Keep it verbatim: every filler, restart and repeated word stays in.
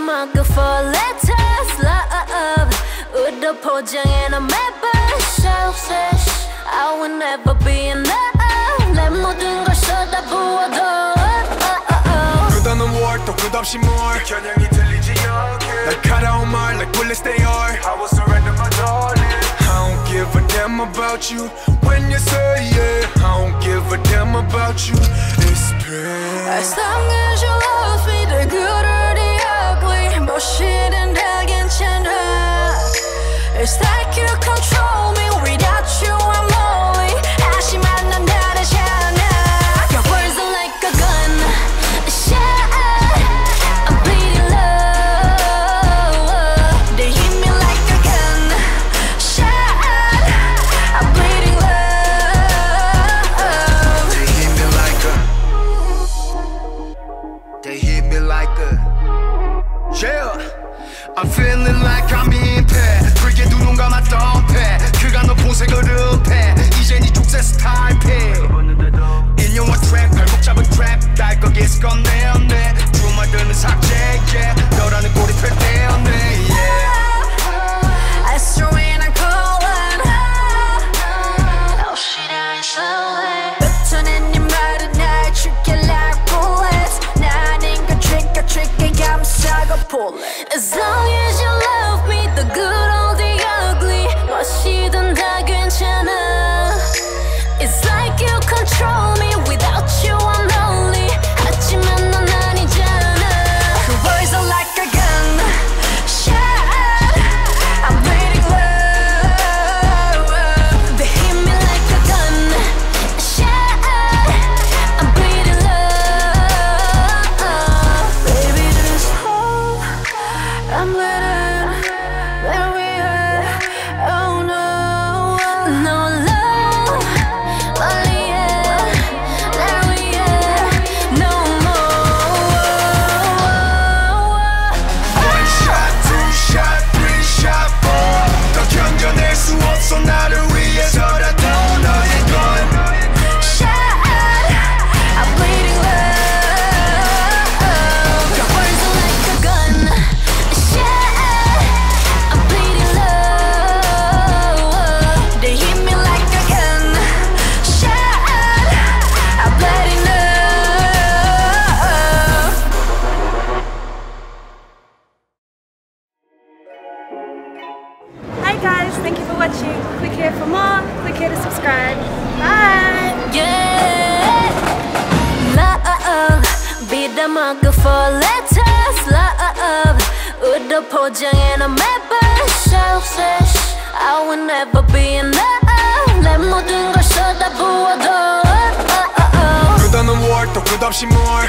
marker for letters love. Udopojang and a meba selfish. I will never be enough. 내 모든 걸 쏟아부어도 끝없는 war 또 끝없이 more. 겨냥이 들리지 않게 날카로운 말 like bullets they are. I will surrender my darling. I don't give a damn about you when you say yeah. I don't give a damn about you. It's pain. As long as you love me, the good or the ugly, but shit and I can't change it. It's like you control me. Without you, I'm lonely. 하지만 난 다르잖아. Your words are like a gun, a shot. I'm bleeding love. They hit me like a gun, a shot. I'm bleeding love. They hit me like a. They hit me like a. Yeah, I'm feeling like I'm being paid. 그게 눈 감았던 패. 그가 너 본색을 은폐. 이제 네 족쇄스 타임패. 인용화 트랩 발목 잡은 트랩. 날 거기에서 건네었네. 주말들은 삭제 yeah. 너라는 꼬리 펼 때였네 yeah. I throw in I'm calling. Oh shit I'm so late. 뱉어낸 네 말은 날 죽게 like bullets. 난 인간 trick or trick and I'm stuck on bullet. As long as you love me, the good old days. 멋이든 다 괜찮아. It's like you control me. Without you I'm lonely. 하지만 넌 아니잖아. Your words are like a gun shot. I'm bleeding love. They hit me like a gun shot. I'm bleeding love. Baby this hole I'm letting. Where we are. Oh no, no love, well yeah, there we are, no more. One shot, two shot, three shot, four. 더 견뎌낼 수 없어 나를 위해서라도 너의 건 shot, I'm bleeding love. Your words are like a gun, a shot, I'm bleeding love. They hit me like a gun shot. I'm bleeding love. Hi guys, thank you for watching. Click here for more. Click here to subscribe. Bye. Yeah. Love, be the marker for letters. Love, udopojang and a meba selfish. I will never be enough. 내 모든 걸 쏟아부어도 끝없는 war 또 끝없이 more.